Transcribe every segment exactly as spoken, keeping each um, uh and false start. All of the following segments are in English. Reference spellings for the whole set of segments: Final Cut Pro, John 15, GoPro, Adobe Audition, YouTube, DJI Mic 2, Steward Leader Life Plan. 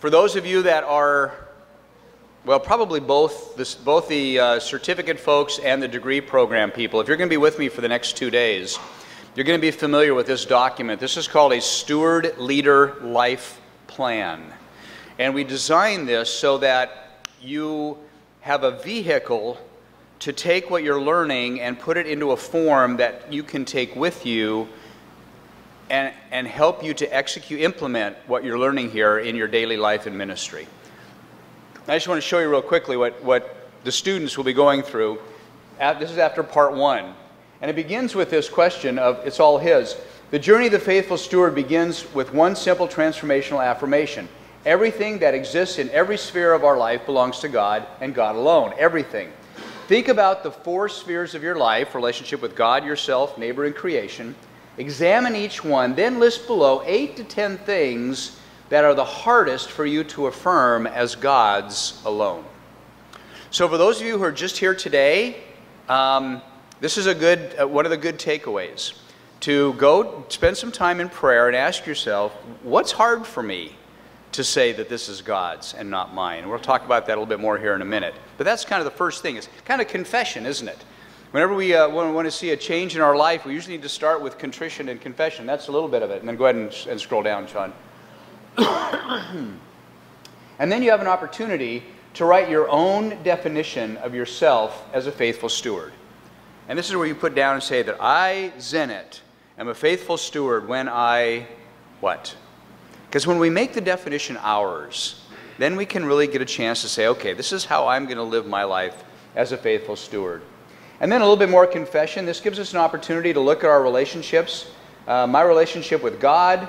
For those of you that are, well, probably both, this, both the uh, certificate folks and the degree program people, if you're going to be with me for the next two days, you're going to be familiar with this document. This is called a Steward Leader Life Plan. And we designed this so that you have a vehicle to take what you're learning and put it into a form that you can take with you and, and help you to execute, implement what you're learning here in your daily life and ministry. I just want to show you real quickly what, what the students will be going through. This is after part one. And it begins with this question of, it's all his. The journey of the faithful steward begins with one simple transformational affirmation. Everything that exists in every sphere of our life belongs to God and God alone. Everything. Think about the four spheres of your life, relationship with God, yourself, neighbor, and creation. Examine each one, then list below eight to ten things that are the hardest for you to affirm as God's alone. So for those of you who are just here today, um, this is a good, uh, one of the good takeaways. To go spend some time in prayer and ask yourself, what's hard for me to say that this is God's and not mine? And we'll talk about that a little bit more here in a minute. But that's kind of the first thing. It's kind of confession, isn't it? Whenever we uh, want to see a change in our life, we usually need to start with contrition and confession. That's a little bit of it. And then go ahead and, and scroll down, Sean. And then you have an opportunity to write your own definition of yourself as a faithful steward. And this is where you put down and say that I, Zenit, am a faithful steward when I, what? Because when we make the definition ours, then we can really get a chance to say, okay, this is how I'm going to live my life as a faithful steward. And then a little bit more confession. This gives us an opportunity to look at our relationships, uh, my relationship with God,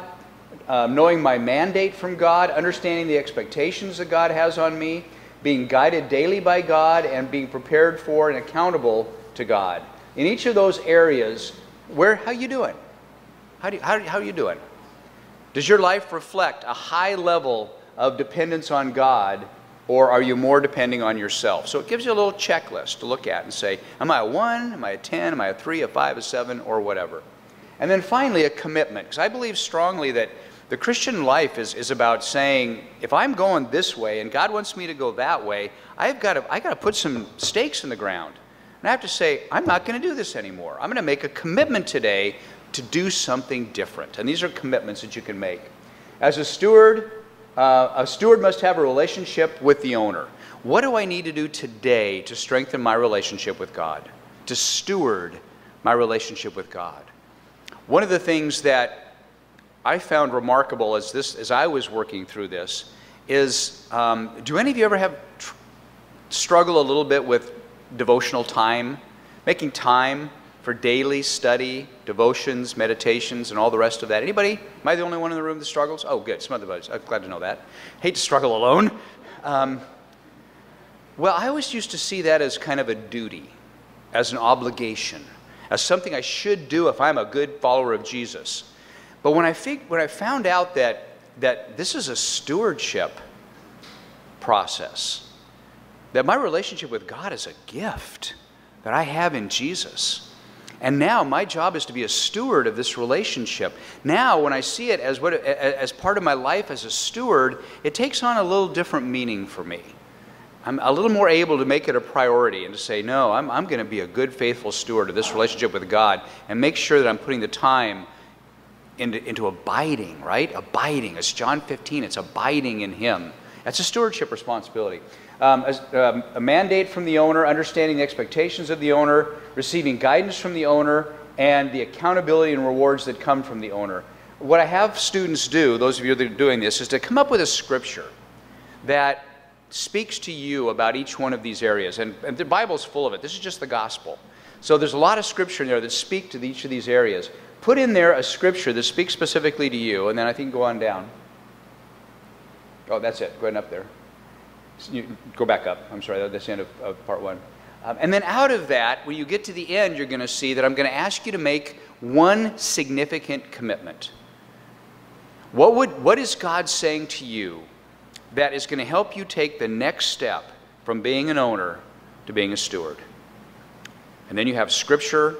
uh, knowing my mandate from God, understanding the expectations that God has on me, being guided daily by God, and being prepared for and accountable to God. In each of those areas, where, how you doing? How, do you, how, how are you doing? Does your life reflect a high level of dependence on God, or are you more depending on yourself? So it gives you a little checklist to look at and say, am I a one, am I a ten, am I a three, a five, a seven, or whatever. And then finally, a commitment. Because I believe strongly that the Christian life is, is about saying, if I'm going this way and God wants me to go that way, I've got to, I've got to put some stakes in the ground. And I have to say, I'm not going to do this anymore. I'm going to make a commitment today to do something different. And these are commitments that you can make. As a steward, uh, a steward must have a relationship with the owner. What do I need to do today to strengthen my relationship with God? To steward my relationship with God. One of the things that I found remarkable as, this, as I was working through this is, um, do any of you ever have tr- struggle a little bit with devotional time? Making time for daily study, devotions, meditations, and all the rest of that. Anybody? Am I the only one in the room that struggles? Oh, good. Some other buddies. I'm glad to know that. Hate to struggle alone. Um, well, I always used to see that as kind of a duty, as an obligation, as something I should do if I'm a good follower of Jesus. But when I, when I found out that, that this is a stewardship process, that my relationship with God is a gift that I have in Jesus. And now my job is to be a steward of this relationship. Now when I see it as, what, as part of my life as a steward, it takes on a little different meaning for me. I'm a little more able to make it a priority and to say, no, I'm, I'm going to be a good, faithful steward of this relationship with God and make sure that I'm putting the time into, into abiding, right? Abiding. It's John fifteen. It's abiding in him. That's a stewardship responsibility. Um, a, um, a mandate from the owner, understanding the expectations of the owner, receiving guidance from the owner, and the accountability and rewards that come from the owner. What I have students do, those of you that are doing this, is to come up with a scripture that speaks to you about each one of these areas. And, and the Bible's full of it. This is just the gospel. So there's a lot of scripture in there that speak to each of these areas. Put in there a scripture that speaks specifically to you, and then I think go on down. Oh, that's it. Go ahead and up there. You go back up. I'm sorry, that's the end of, of part one. Um, and then out of that, when you get to the end, you're going to see that I'm going to ask you to make one significant commitment. What, would, what is God saying to you that is going to help you take the next step from being an owner to being a steward? And then you have scripture.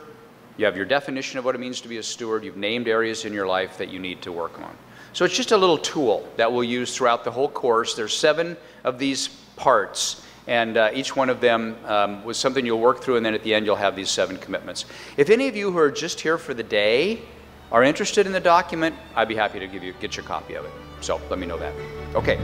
You have your definition of what it means to be a steward. You've named areas in your life that you need to work on. So it's just a little tool that we'll use throughout the whole course. There's seven of these parts, and uh, each one of them um, was something you'll work through, and then at the end you'll have these seven commitments. If any of you who are just here for the day are interested in the document, I'd be happy to give you, get your copy of it. So let me know that. Okay.